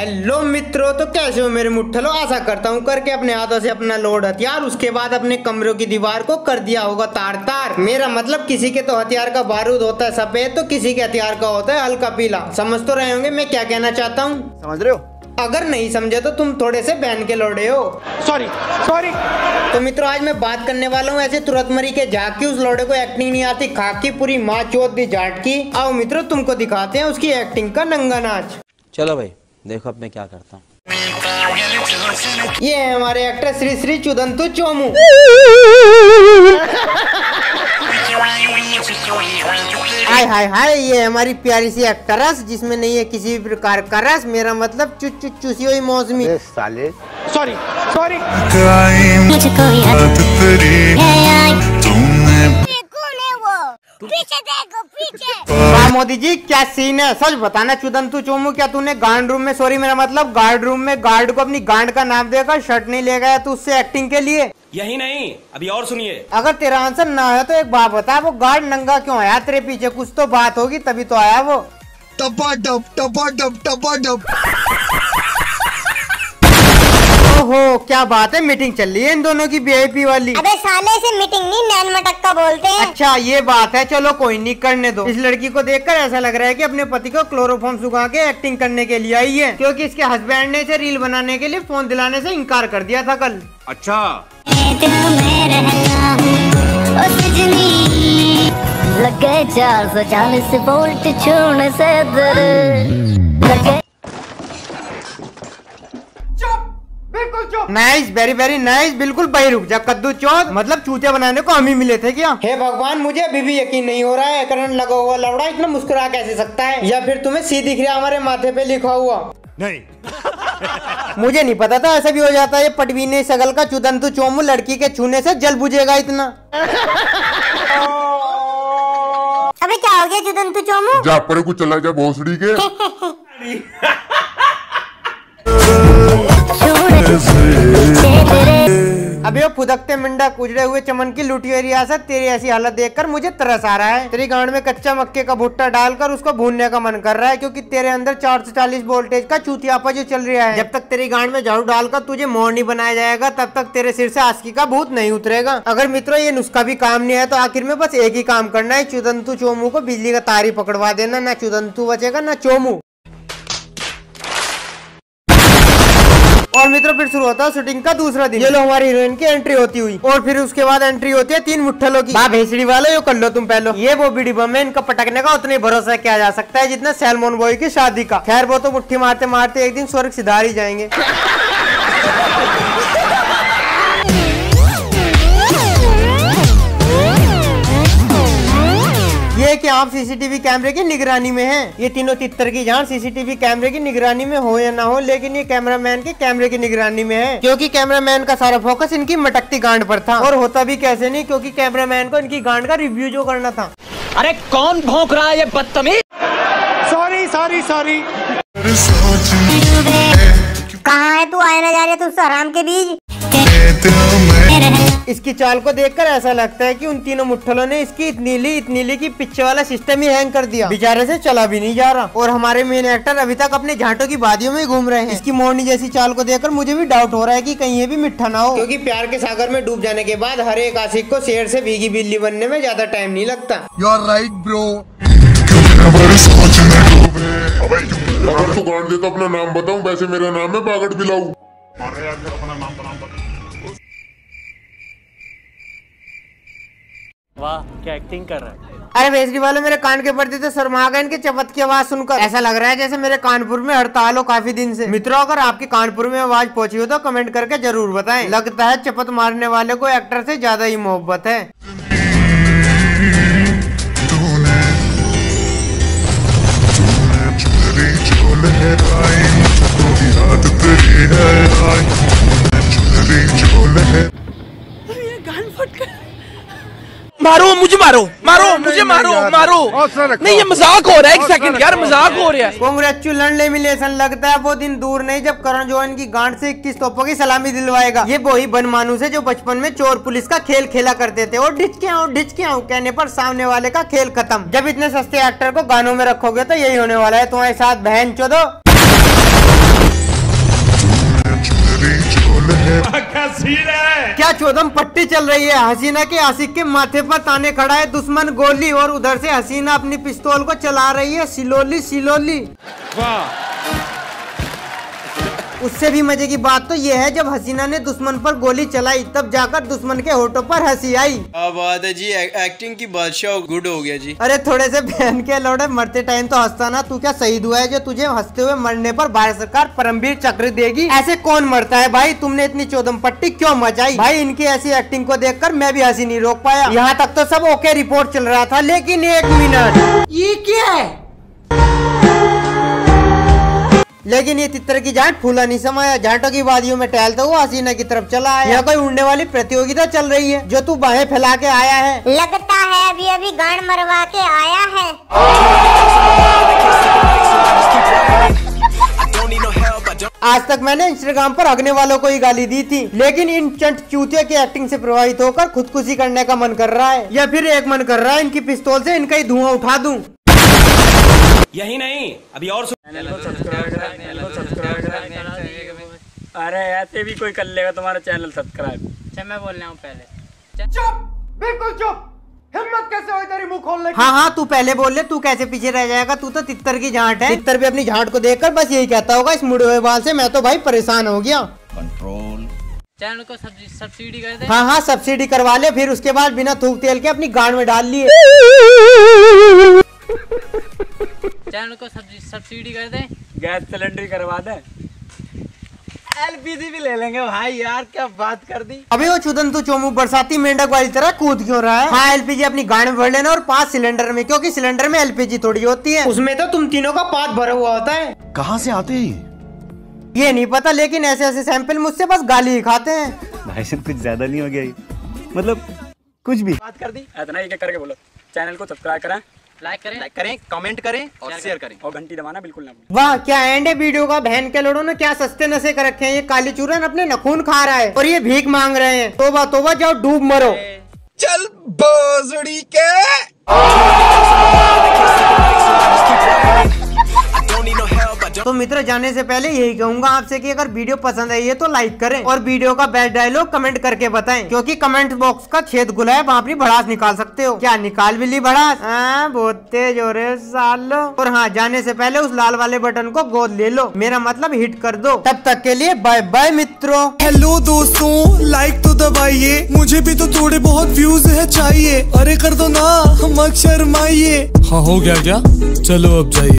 Hello मित्रों, तो कैसे हो मेरे मुट्ठलो। आशा करता हूँ करके अपने हाथों से अपना लोड हथियार, उसके बाद अपने कमरों की दीवार को कर दिया होगा तार तार। मेरा मतलब किसी के तो हथियार का बारूद होता है सफेद, तो किसी के हथियार का होता है हल्का पीला। समझ तो रहे होंगे मैं क्या कहना चाहता हूँ, समझ रहे हो। अगर नहीं समझे तो तुम थोड़े से बहन के लोड़े हो, सॉरी। तो मित्रों, आज मैं बात करने वाला हूँ ऐसे तुरंत मरी के झाक की, उस लोड़े को एक्टिंग नहीं आती, खाकी पूरी माँ चोत दी झाट की। आओ मित्रों, तुमको दिखाते हैं उसकी एक्टिंग का नंगा नाच। चलो भाई, देखो अब मैं क्या करता हूँ। ये है हमारे actor Shri Shri Chudantu Chomu. Hi hi hi, ये हमारी प्यारी सी एक्ट्रेस जिसमें नहीं है किसी भी प्रकार का रस, मेरा मतलब चुचु चुसियो ही मौसमी। साले सॉरी। मोदी जी क्या सीन है, सच बताना चुदंतु चोमू, क्या तूने गार्ड रूम में, सॉरी मेरा मतलब गार्ड रूम में, गार्ड को अपनी गांड का नाम देकर शर्ट नहीं ले गया तू उससे एक्टिंग के लिए? यही नहीं, अभी और सुनिए। अगर तेरा आंसर ना है तो एक बात बता, वो गार्ड नंगा क्यों आया तेरे पीछे? कुछ तो बात होगी तभी तो आया वो। टपा डब। ओहो, क्या बात है, मीटिंग चल रही है इन दोनों की, वीआईपी वाली। अबे साले, इसे मीटिंग नहीं नैन मटक्का बोलते हैं। अच्छा ये बात है, चलो कोई नहीं, करने दो। इस लड़की को देखकर ऐसा लग रहा है कि अपने पति को क्लोरोफॉर्म सुखा के एक्टिंग करने के लिए आई है, क्योंकि इसके हस्बैंड ने इसे रील बनाने के लिए फोन दिलाने से इनकार कर दिया था कल। अच्छा लगे 440 वोल्ट छोड़ने से डर। नाइस, वेरी वेरी नाइस, बिल्कुल भाई। रुक जा, कद्दू चौथ मतलब चूतिया बनाने को हम ही मिले थे क्या? हे भगवान, मुझे अभी भी यकीन नहीं हो रहा है, करंट लगा हुआ लवड़ा इतना मुस्कुरा कैसे सकता है, या फिर तुम्हें सी दिख रहा हमारे माथे पे लिखा हुआ? नहीं मुझे नहीं पता था ऐसा भी हो जाता है। पटवीने सगल का चुदंतु चोमू लड़की के छूने से जल बुझेगा इतना। अबे क्या हो गया चुदंतु चोमू, जा पर कुछ चला गया भोसड़ी के। अभी वो फुदकते मिंडक उजड़े हुए चमन की लुटियो रियासत, तेरी ऐसी हालत देखकर मुझे तरस आ रहा है। तेरी गांड में कच्चा मक्के का भुट्टा डालकर उसको भूनने का मन कर रहा है, क्योंकि तेरे अंदर 440 वोल्टेज का चूतियापा जो चल रहा है। जब तक तेरी गांड में झाड़ू डालकर तुझे मोहनी बनाया जाएगा, तब तक तेरे सिर से आस्की का भूत नहीं उतरेगा। अगर मित्रों ये नुस्खा भी काम नहीं है तो आखिर में बस एक ही काम करना है, चुदंतु चोमू को बिजली का तार ही पकड़वा देना, ना चुदंतु बचेगा ना चोमू। और मित्रों फिर शुरू होता है शूटिंग का दूसरा दिन। ये लो हमारी हीरोइन की एंट्री होती हुई, और फिर उसके बाद एंट्री होती है तीन मुठ्ठलों की। बाप भेसड़ी वाले, यो कर लो तुम पहले। ये वो बीड़ी बम है, इनका पटकने का उतना ही भरोसा किया जा सकता है जितना सैलमोन बॉय की शादी का। खैर वो तो मुट्ठी मारते मारते एक दिन स्वर्ग सिधार ही जाएंगे। कि आप सीसीटीवी कैमरे की निगरानी में हैं। ये तीनों तितर की जान सीसीटीवी कैमरे की निगरानी में हो या ना हो, लेकिन ये कैमरामैन के कैमरे की निगरानी में है, क्योंकि कैमरामैन का सारा फोकस इनकी मटकती गांड पर था। और होता भी कैसे नहीं, क्योंकि कैमरामैन को इनकी गांड का रिव्यू जो करना था। अरे कौन भौंक रहा है ये बदतमीज, सॉरी। कहाँ है तू, आए ना जा रहे तू आराम के बीच। इसकी चाल को देखकर ऐसा लगता है कि उन तीनों मुठ्ठलों ने इसकी इतनी ली की पीछे वाला सिस्टम ही हैंग कर दिया, बेचारे से चला भी नहीं जा रहा। और हमारे मेन एक्टर अभी तक अपने झांटों की बादियों में घूम रहे हैं। इसकी मोरनी जैसी चाल को देखकर मुझे भी डाउट हो रहा है कि कहीं ये भी मिठ्ठा ना हो, क्योंकि प्यार के सागर में डूब जाने के बाद हर एक आशिक को शेर से भीगी बिल्ली बनने में ज्यादा टाइम नहीं लगता। You are right bro. अपना नाम बताऊँ, वैसे मेरा नाम है बागड़ बिलाऊ। वाह क्या एक्टिंग कर रहा है। अरे भेजरी वालों, मेरे कान के पर्दे तो शर्मा गए इनके चपत की आवाज सुनकर। ऐसा लग रहा है जैसे मेरे कानपुर में हड़ताल हो काफी दिन से। मित्रों अगर आपके कानपुर में आवाज पहुंची हो तो कमेंट करके जरूर बताएं। लगता है चपत मारने वाले को एक्टर से ज्यादा ही मोहब्बत है। मारो मुझे मारो। नहीं ये मजाक हो रहा है, एक सेकंड यार, मजाक हो रहा है। कांग्रेचुलेशन, लगता है वो दिन दूर नहीं जब करण जौहर की गांड से 21 तोपों की सलामी दिलवाएगा। ये वही बनमानूस है जो बचपन में चोर पुलिस का खेल खेला करते थे, और ढिचके आओ कहने पर सामने वाले का खेल खत्म। जब इतने सस्ते एक्टर को गानों में रखोगे तो यही होने वाला है तुम्हारे साथ, बहन चोदो। चौदम पट्टी चल रही है। हसीना के आशिक के माथे पर ताने खड़ा है दुश्मन गोली, और उधर से हसीना अपनी पिस्तौल को चला रही है सिलोली सिलोली। वाह! उससे भी मजे की बात तो यह है, जब हसीना ने दुश्मन पर गोली चलाई तब जाकर दुश्मन के होठों पर हंसी आई। बात है जी, एक्टिंग की बादशाह गुड हो गया जी। अरे थोड़े से बहन के लौड़े, मरते टाइम तो हंसता ना, तू क्या शहीद हुआ है जो तुझे हंसते हुए मरने पर भारत सरकार परमवीर चक्र देगी? ऐसे कौन मरता है भाई? तुमने इतनी चौदम पट्टी क्यों मचाई भाई? इनकी ऐसी एक्टिंग को देख कर मैं भी हंसी नहीं रोक पाया। यहाँ तक तो सब ओके रिपोर्ट चल रहा था, लेकिन एक मिनट, ये क्या है? लेकिन ये तितर की जाट फूला नहीं समाया, जाटों की वादियों में टहलता हुआ हसीना की तरफ चला आया। यहाँ कोई उड़ने वाली प्रतियोगिता चल रही है जो तू बाहें फैला के आया है। लगता है अभी अभी गांड मरवा के आया है। आज तक मैंने इंस्टाग्राम पर हगने वालों को ही गाली दी थी, लेकिन इन चंट चूतियों की एक्टिंग से प्रभावित होकर खुदकुशी करने का मन कर रहा है, या फिर एक मन कर रहा है इनकी पिस्तौल से इनका ही धुआं उठा दूं। यही नहीं, अभी और अरे ऐसे भी कोई कर लेगा तुम्हारा चैनल सब्सक्राइब? अच्छा मैं बोल रहा हूँ पहले। चुप, बिल्कुल चुप, हिम्मत कैसे हुई तेरी मुंह खोलने की? हाँ हाँ तू पहले बोल ले, तू कैसे पीछे रह जाएगा? तू तो तितर की झांट है। तितर भी अपनी झांट को देखकर बस यही कहता होगा, इस मुड़े हुए बाल से मैं तो भाई परेशान हो गया। कंट्रोल, चैनल को सब्सिडी कर दे। हाँ हाँ सब्सिडी करवा ले, फिर उसके बाद बिना थूक तेल के अपनी गांड में डाल लिए। चैनल को सब्सिडी कर दे, गैस सिलेंडर करवा दे, एलपीजी भी ले लेंगे। भाई यार क्या बात कर दी। अभी वो छुदन तू चोमू बरसाती मेंढक वाली तरह कूद क्यों रहा है? हाँ एलपीजी अपनी गांड में भर लेना, और 5 सिलेंडर में, क्योंकि सिलेंडर में एलपीजी थोड़ी होती है, उसमें तो तुम तीनों का 5 भरा हुआ होता है। कहाँ से आते हैं ये नहीं पता, लेकिन ऐसे ऐसे सैंपल मुझसे बस गाली ही खाते हैं। भाई सब कुछ ज्यादा नहीं हो गया, मतलब कुछ भी बात कर दी। इतना ही करके बोलो, चैनल को सब्सक्राइब करा, लाइक करें, कमेंट करें और शेयर करें, और घंटी दबाना बिल्कुल ना भूलें। वाह क्या एंड है वीडियो का। बहन के लोगों ने क्या सस्ते नशे कर रखे हैं। ये काली चूरन अपने नखून खा रहा है और ये भीख मांग रहे हैं। तोबा तोबा, जाओ डूब मरो। चल बांसुरी के। तो मित्र जाने से पहले यही कहूंगा आपसे कि अगर वीडियो पसंद आई है तो लाइक करें, और वीडियो का बेस्ट डायलॉग कमेंट करके बताएं, क्योंकि कमेंट बॉक्स का छेद खुला है, वहाँ अपनी भड़ास निकाल सकते हो। क्या निकाल भी ली भड़ास? बहुत तेज हो रहे सालो। और हाँ जाने से पहले उस लाल वाले बटन को गोद ले लो, मेरा मतलब हिट कर दो। तब तक के लिए बाय बाय मित्रों। हेलो दोस्तों, लाइक तो दबाइए, मुझे भी तो थोड़े बहुत व्यूज है चाहिए। अरे कर दो ना, मत शर्माइए। हाँ हो गया क्या, चलो अब जाइए।